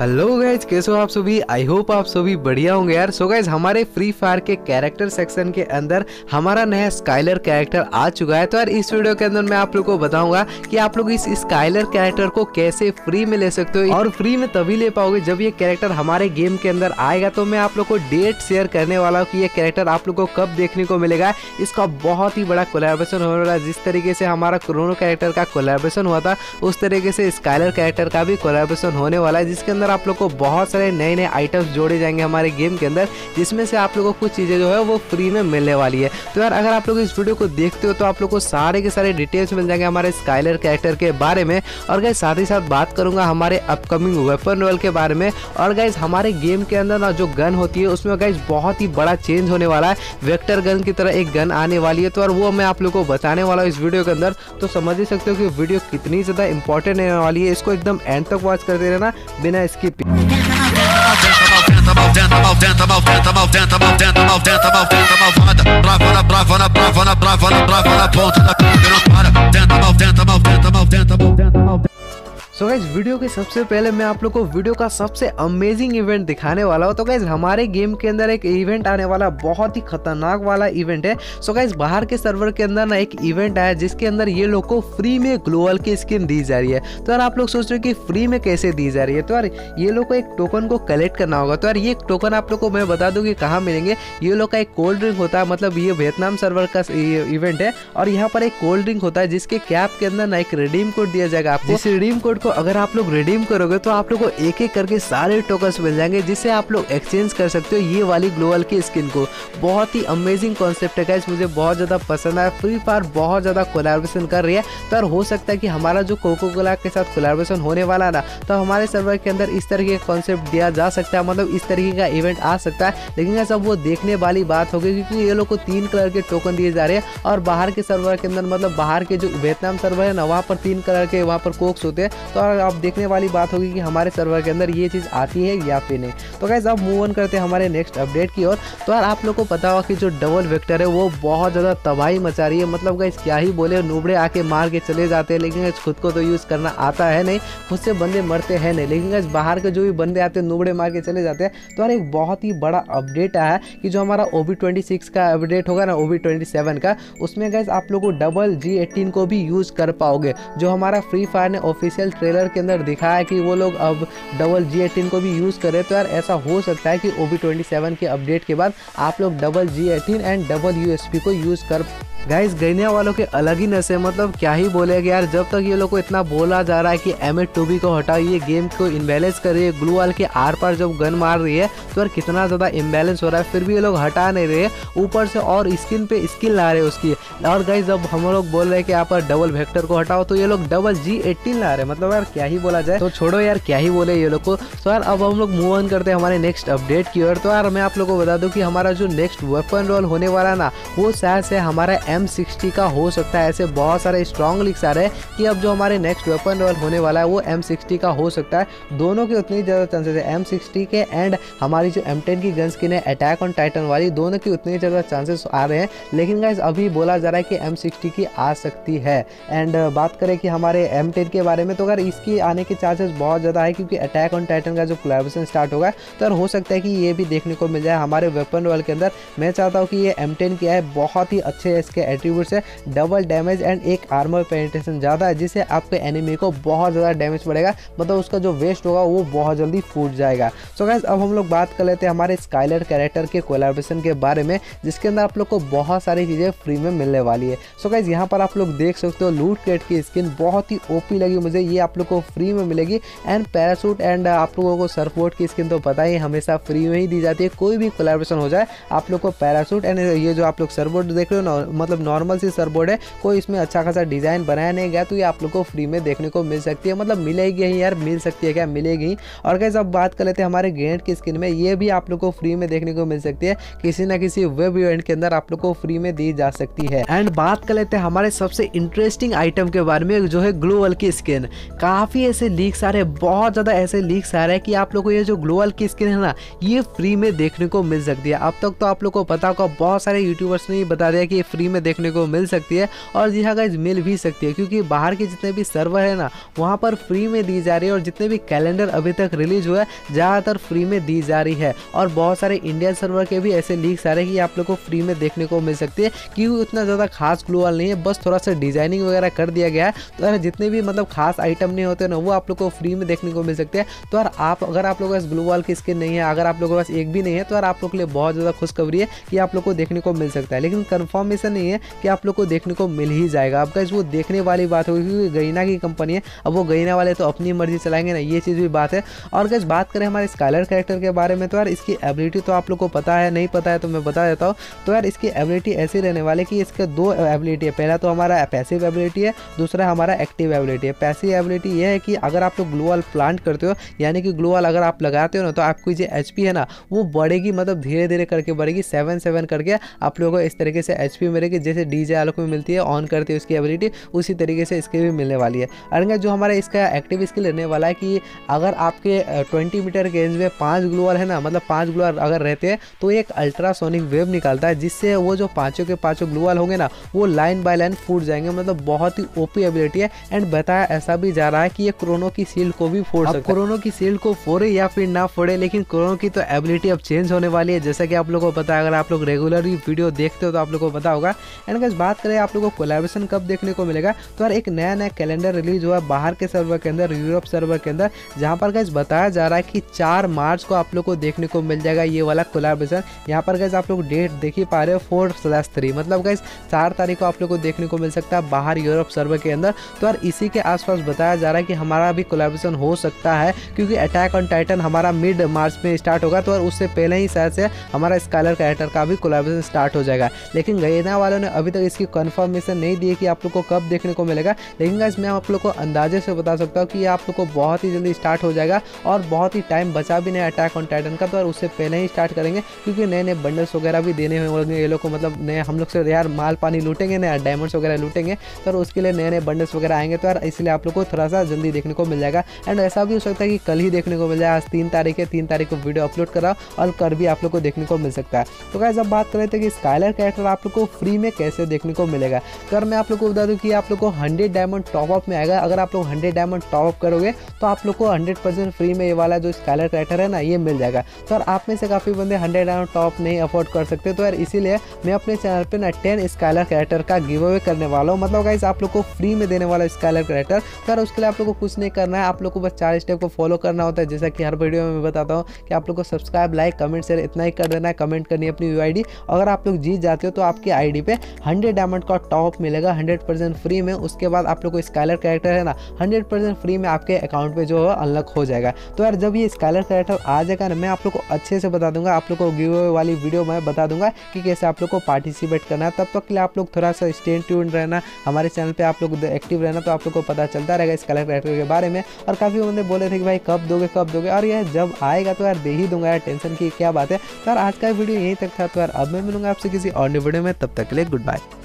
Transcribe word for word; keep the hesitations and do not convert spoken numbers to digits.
Hello guys, कैसे हो आप सभी। आई होप आप सभी बढ़िया होंगे यार। सो गाइज, हमारे फ्री फायर के कैरेक्टर सेक्शन के अंदर हमारा नया स्काइलर कैरेक्टर आ चुका है। तो यार इस वीडियो के अंदर मैं आप लोगों को बताऊंगा कि आप लोग इस स्काइलर कैरेक्टर को कैसे फ्री में ले सकते हो, और फ्री में तभी ले पाओगे जब ये कैरेक्टर हमारे गेम के अंदर आएगा। तो मैं आप लोग को डेट शेयर करने वाला हूँ कि ये कैरेक्टर आप लोग को कब देखने को मिलेगा। इसका बहुत ही बड़ा कोलैबोरेशन होने वाला है। जिस तरीके से हमारा क्रोनो कैरेक्टर का कोलैबोरेशन हुआ था, उस तरीके से स्काइलर कैरेक्टर का भी कोलैबोरेशन होने वाला है, जिसके आप लोग को बहुत सारे नए नए आइटम्स जोड़े जाएंगे हमारे गेम के अंदर, जिसमें से आप लोगों को कुछ चीजें जो है वो फ्री में मिलने वाली है। तो यार अगर आप लोग इस वीडियो को देखते हो तो आप लोग को सारे के सारे डिटेल्स मिल जाएंगे हमारे स्काइलर कैरेक्टर के बारे में। और गाइस साथ ही साथ बात करूंगा हमारे अपकमिंग वेपन रोल के बारे में। और गाइस हमारे गेम के अंदर ना जो गन होती है उसमें गाइस बहुत ही बड़ा चेंज होने वाला है। वेक्टर गन की तरह एक गन आने वाली है, तो और वो मैं आप लोग को बताने वाला हूँ इस वीडियो के अंदर। तो समझ ही सकते हो कि वीडियो कितनी ज़्यादा इंपॉर्टेंट होने वाली है। इसको एकदम एंड तक वॉच करते रहना बिना skip। सो गाइज, वीडियो के सबसे पहले मैं आप लोग को वीडियो का सबसे अमेजिंग इवेंट दिखाने वाला हूँ। तो गाइज हमारे गेम के अंदर एक इवेंट आने वाला, बहुत ही खतरनाक वाला इवेंट है। सो गाइज बाहर के सर्वर के अंदर ना एक इवेंट आया जिसके अंदर ये लोग को फ्री में ग्लोबल की स्किन दी जा रही है। तो यार आप लोग सोच रहे हो कि फ्री में कैसे दी जा रही है। तो यार ये लोग को एक टोकन को कलेक्ट करना होगा। तो यार ये टोकन आप लोग को मैं बता दूँ कि कहाँ मिलेंगे। ये लोग का एक कोल्ड ड्रिंक होता है, मतलब ये वियतनाम सर्वर का इवेंट है, और यहाँ पर एक कोल्ड ड्रिंक होता है जिसके कैप के अंदर ना एक रिडीम कोड दिया जाएगा। आपको इस रिडीम कोड तो अगर आप लोग रिडीम करोगे तो आप लोग को एक एक करके सारे टोकन्स मिल जाएंगे, जिससे आप लोग एक्सचेंज कर सकते हो ये वाली ग्लोबल की स्किन को। बहुत ही अमेजिंग कॉन्सेप्ट है गाइस, मुझे बहुत ज़्यादा पसंद आया। फ्री फायर बहुत ज़्यादा कोलैबोरेशन कर रही है। तो यार हो सकता है कि हमारा जो कोको कोला के साथ कोलैबोरेशन होने वाला ना, तो हमारे सर्वर के अंदर इस तरीके का कॉन्सेप्ट दिया जा सकता है, मतलब इस तरीके का इवेंट आ सकता है। लेकिन ऐसा वो देखने वाली बात होगी, क्योंकि ये लोग को तीन कलर के टोकन दिए जा रहे हैं, और बाहर के सर्वर के अंदर मतलब बाहर के जो वियतनाम सर्वर है ना, वहाँ पर तीन कलर के वहाँ पर कोक्स होते हैं। तो आप देखने वाली बात होगी कि हमारे सर्वर के अंदर ये चीज़ आती है या फिर नहीं। तो गाइस अब मूव ऑन करते हैं हमारे नेक्स्ट अपडेट की ओर। तो यार आप लोग को पता होगा कि जो डबल विक्टर है वो बहुत ज़्यादा तबाही मचा रही है। मतलब गाइस क्या ही बोले, नूबड़े आके मार के चले जाते हैं, लेकिन खुद को तो यूज़ करना आता है नहीं, खुद से बंदे मरते हैं नहीं, लेकिन गाइस बाहर के जो भी बंदे आते हैं नूबड़े मार के चले जाते हैं। तो यार एक बहुत ही बड़ा अपडेट आया है कि जो हमारा ओ वी ट्वेंटी सिक्स का अपडेट होगा ना, ओ वी ट्वेंटी सेवन का, उसमें गाइस आप लोग को डबल जी एटीन को भी यूज़ कर पाओगे। जो हमारा फ्री फायर ने ऑफिशियल ट्रेलर के अंदर दिखाया है कि वो लोग अब डबल जी एटीन को भी यूज़ करें। तो यार ऐसा हो सकता है कि ओ वी ट्वेंटी सेवन के अपडेट के बाद आप लोग double G eighteen and double U S P को यूज़ कर। गाइस गैना वालों के अलग ही नशे, मतलब क्या ही बोलेंगे यार। जब तक ये लोग को इतना बोला जा रहा है कि एम ए टू बी को हटाओ, ये गेम को इम्बैलेंस कर रही है, ग्लू वाल के आर पार जब गन मार रही है तो यार कितना ज़्यादा इम्बैलेंस हो रहा है, फिर भी ये लोग हटा नहीं रहे। ऊपर से और स्किन पे स्किन ला रहे उसकी। और गाइस जब हम लोग बोल रहे हैं कि यहाँ पर डबल वेक्टर को हटाओ, तो ये लोग डबल जी एटीन ला रहे। मतलब यार क्या ही बोला जाए, तो छोड़ो यार क्या ही बोले ये लोग को। तो यार अब हम लोग मूव ऑन करते हैं हमारे नेक्स्ट अपडेट की ओर। तो यार मैं आप लोग को बता दूँ कि हमारा जो नेक्स्ट वेपन रोल होने वाला ना, वो शायद से हमारा एम सिक्सटी का हो सकता है। ऐसे बहुत सारे स्ट्रॉन्ग लिखा रहे हैं कि अब जो हमारे नेक्स्ट वेपन रोल होने वाला है वो एम सिक्सटी का हो सकता है। दोनों के उतनी ज़्यादा चांसेस है, एम सिक्सटी के एंड हमारी जो एम टेन की गन स्किन है अटैक ऑन टाइटन वाली, दोनों के उतने ज़्यादा चांसेस आ रहे हैं। लेकिन गाइस अभी बोला जा रहा है कि एम सिक्सटी की आ सकती है। एंड बात करें कि हमारे एम टेन के बारे में, तो अगर इसकी आने के चांसेस बहुत ज़्यादा है, क्योंकि अटैक ऑन टाइटन का जो कोलैबोरेशन स्टार्ट होगा तो हो सकता है कि ये भी देखने को मिल जाए हमारे वेपन रोल के अंदर। मैं चाहता हूँ कि ये एम टेन की है, बहुत ही अच्छे इसके एट्रीब्यूट है, डबल डैमेज एंड एक आर्मर पेनिट्रेशन ज़्यादा है, जिससे आपके एनिमी को बहुत ज़्यादा डैमेज पड़ेगा, मतलब उसका जो वेस्ट होगा वो बहुत जल्दी फूट जाएगा। सो गाइस अब हम लोग बात कर लेते हैं हमारे स्काइलर कैरेक्टर के कोलैबोरेशन के बारे में, जिसके अंदर आप लोग को बहुत सारी चीज़ें फ्री में मिलने वाली है। सो गाइस यहाँ पर आप लोग देख सकते हो लूट क्रेट की स्किन बहुत ही ओपी लगी मुझे, ये आप लोग को फ्री में मिलेगी। एंड पैरासूट एंड आप लोगों को सर्फबोर्ड की स्किन तो पता ही हमेशा फ्री में ही दी जाती है, कोई भी कोलैबोरेशन हो जाए। आप लोग को पैरासूट एंड ये जो आप लोग सर्फबोर्ड देख रहे हो ना, मतलब नॉर्मल सी सरबोर्ड है, कोई इसमें अच्छा खासा डिज़ाइन बनाया नहीं गया, तो ये आप लोग को फ्री में देखने को मिल सकती है। मतलब मिलेगी ही यार, मिल सकती है क्या, मिलेगी। और गाइस अब बात कर लेते हैं हमारे ग्रेनेड की स्किन में, ये भी आप लोग को फ्री में देखने को मिल सकती है, किसी ना किसी वेब इवेंट के अंदर आप लोग को फ्री में दी जा सकती है। एंड बात कर लेते हैं हमारे सबसे इंटरेस्टिंग आइटम के बारे में, जो है ग्लोबल की स्किन। काफ़ी ऐसे लीक्स आ रहे, बहुत ज़्यादा ऐसे लीक्स आ रहे हैं कि आप लोग को ये जो ग्लोबल की स्किन है ना, ये फ्री में देखने को मिल सकती है। अब तक तो आप लोग को पता होगा, बहुत सारे यूट्यूबर्स ने बता दिया कि ये फ्री में देखने को मिल सकती है। और जी हाँ गाइज, मिल भी सकती है क्योंकि बाहर के जितने भी सर्वर है ना वहाँ पर फ्री में दी जा रही है, और जितने भी कैलेंडर अभी तक रिलीज हुआ है ज़्यादातर फ्री में दी जा रही है। और बहुत सारे इंडियन सर्वर के भी ऐसे लीक्स आ रहे हैं कि आप लोग को फ्री में देखने को मिल सकती है, क्योंकि उतना ज़्यादा खास ग्लू वाल नहीं है, बस थोड़ा सा डिजाइनिंग वगैरह कर दिया गया है। तो यार जितने भी मतलब खास आइटम नहीं होते ना वो आप लोग को फ्री में देखने को मिल सकते हैं। तो यार आप अगर आप लोगों के पास ग्लू वाल की स्किन नहीं है, अगर आप लोगों के पास एक भी नहीं है, तो यार आप लोग के लिए बहुत ज़्यादा खुशखबरी है कि आप लोग को देखने को मिल सकता है। लेकिन कन्फर्मेशन नहीं है कि आप लोग को देखने को मिल ही जाएगा। आपका वो देखने वाली बात होगी क्योंकि गैना की कंपनी है, अब वो गैना वाले तो अपनी मर्जी चलाएंगे ना, ये चीज़ भी बात है। और गाइस बात करें हमारे स्काइलर कैरेक्टर के बारे में, तो यार इसकी एबिलिटी तो आप लोग को पता है, नहीं पता है तो मैं बता देता हूँ। तो यार इसकी एबिलिटी ऐसी रहने वाली कि इसके दो एबिलिटी है, पहला तो हमारा पैसिव एबिलिटी है, दूसरा हमारा एक्टिव एबिलिटी है। पैसिव एबिलिटी ये है कि अगर आप लोग ग्लू वॉल प्लांट करते हो, यानी कि ग्लू वॉल अगर आप लगाते हो ना, तो आपकी जो एच पी है ना वो बढ़ेगी, मतलब धीरे धीरे करके बढ़ेगी, सेवन सेवन करके आप लोगों को इस तरीके से एच पी मिलेगी। जैसे डीजे आलोक में मिलती है ऑन करते हो उसकी एबिलिटी, उसी तरीके से इसके भी मिलने वाली है। और जो हमारा इसका एक्टिव स्किल रहने वाला है कि अगर आपके बीस मीटर के रेंज में पांच ग्लोअर है ना, मतलब पांच ग्लोअर अगर रहते हैं तो एक अल्ट्रासोनिक वेव निकालता है, जिससे वो जो पांचों के पांचों ग्लोअर होंगे ना वो लाइन बाय लाइन फूट जाएंगे। मतलब बहुत ही ओपी एबिलिटी है। एंड बताया ऐसा भी जा रहा है कि ये क्रोनो की सील्ड को भी फोड़ सकता है। क्रोनो की सील्ड को फोड़े या फिर ना फोड़े, लेकिन क्रोनो की तो एबिलिटी अब चेंज होने वाली है, जैसा कि आप लोगों को पता है, अगर आप लोग रेगुलरली वीडियो देखते हो तो आप लोगों को पता होगा। एंड गाइस बात करें आप लोगों को कोलैबोरेशन कब देखने को मिलेगा, तो यार एक नया नया कैलेंडर रिलीज हुआ बाहर के सर्वर के अंदर, यूरोप सर्वर के अंदर, जहाँ पर गाइस बताया जा रहा है कि चार मार्च को आप लोग को देखने को मिल जाएगा ये वाला कोलैबोरेशन। यहाँ पर गाइस आप लोग डेट देख ही पा रहे हो फोर स्लैश थ्री, मतलब गाइस चार तारीख को आप लोग को देखने को मिल सकता है बाहर यूरोप सर्वर के अंदर। तो यार इसी के आसपास बताया जा रहा है कि हमारा भी कोलैबोरेशन हो सकता है, क्योंकि अटैक ऑन टाइटन हमारा मिड मार्च में स्टार्ट होगा, तो यार उससे पहले ही शायद से हमारा स्काइलर कैरेक्टर का भी कोलैबोरेशन स्टार्ट हो जाएगा। लेकिन गैना वालों ने अभी तक इसकी कन्फर्मेशन नहीं दी है कि आप लोग को कब देखने को मिलेगा, लेकिन गाइस मैं आप लोग को अंदाजे से बता सकता हूँ कि ये आप लोग को बहुत ही जल्दी स्टार्ट हो जाएगा, और बहुत ही टाइम बचा भी नहीं अटैक ऑन टाइटन का, तो और उससे पहले ही स्टार्ट करेंगे, क्योंकि नए नए बंडल्स वगैरह भी देने होंगे ये लोग को। मतलब नए हम लोग से यार माल पानी लूटेंगे, नया डायमंड्स वगैरह लूटेंगे, तो और उसके लिए नए नए बंडल्स वगैरह आएंगे, तो यार इसलिए आप लोग को थोड़ा सा जल्दी देखने को मिल जाएगा। एंड ऐसा भी हो सकता है कि कल ही देखने को मिल जाए, आज तीन तारीख है, तीन तारीख को वीडियो अपलोड करा और कल भी आप लोग को देखने को मिल सकता है। तो गाइस अब बात कर रहे थे कि स्काइलर कैरेक्टर आप लोग को फ्री में कैसे देखने को मिलेगा, तो यार मैं आप लोग को बता दूँ कि आप लोग को हंड्रेड डायमंड टॉपअप में आएगा। अगर आप लोग हंड्रेड डायमंड टॉपअप करोगे तो आप लोग को हंड्रेड परसेंट फ्री में ये वाला जो स्काइलर कैरेक्टर है ना ये मिल जाएगा। तो यार आप में से काफ़ी बंदे हंड्रेड डायमंड टॉप नहीं अफोर्ड कर सकते, तो यार इसीलिए मैं अपने चैनल पे ना टेन स्काइलर कैरेक्टर का गिव अवे करने वाला हूँ। मतलब गाइस आप लोग को फ्री में देने वाला स्काइलर कैरेक्टर, तो यार उसके लिए आप लोग को कुछ नहीं करना है, आप लोग को बस चार स्टेप को फॉलो करना होता है, जैसा कि हर वीडियो में मैं बताता हूँ कि आप लोग को सब्सक्राइब, लाइक, कमेंट, शेयर इतना ही कर देना है। कमेंट करनी है अपनी यू आई डी, अगर आप लोग जीत जाते हो तो आपकी आई डी पे हंड्रेड डायमंड का टॉप मिलेगा हंड्रेड परसेंट फ्री में। उसके बाद आप लोग को स्काइलर कैरेक्टर है ना हंड्रेड परसेंट फ्री में आपके अकाउंट पे जो है अनलॉक हो जाएगा। तो यार जब ये स्काइलर कैरेक्टर आ जाएगा ना, मैं आप लोग को अच्छे से बता दूंगा, आप लोग को गिव अवे वाली वीडियो में बता दूंगा कि कैसे आप लोग को पार्टिसिपेट करना है। तब तक के लिए आप लोग थोड़ा सा स्टे ट्यून रहना, हमारे चैनल पे आप लोग एक्टिव रहना, तो आप लोग को पता चलता रहेगा स्काइलर कैरेक्टर के बारे में। और काफ़ी बंदे बोले थे कि भाई कब दोगे कब दोगे, और यार जब आएगा तो यार दे ही दूंगा, यार टेंशन की क्या बात है। तो यार आज का वीडियो यहीं तक था, तो यार अब मैं मिलूंगा आपसे किसी और वीडियो में, तब तक के लिए गुड बाय।